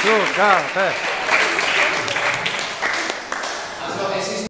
Açúcar, café.